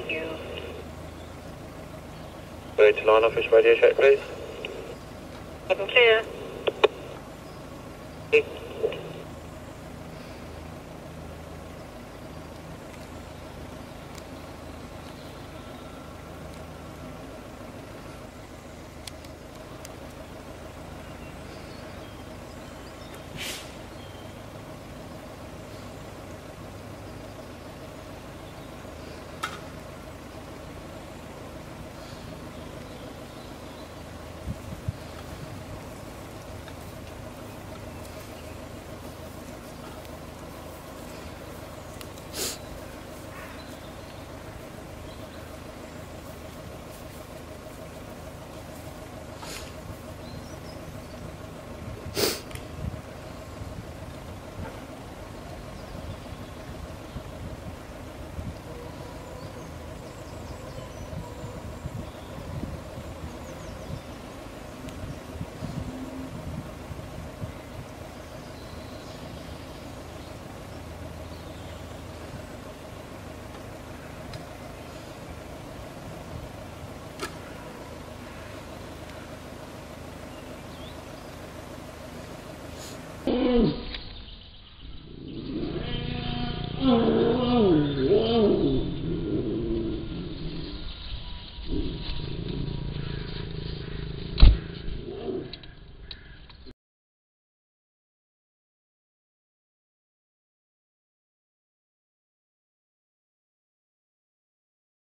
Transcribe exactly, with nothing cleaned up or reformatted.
Thank you. Go to line office radio check, please. Open clear.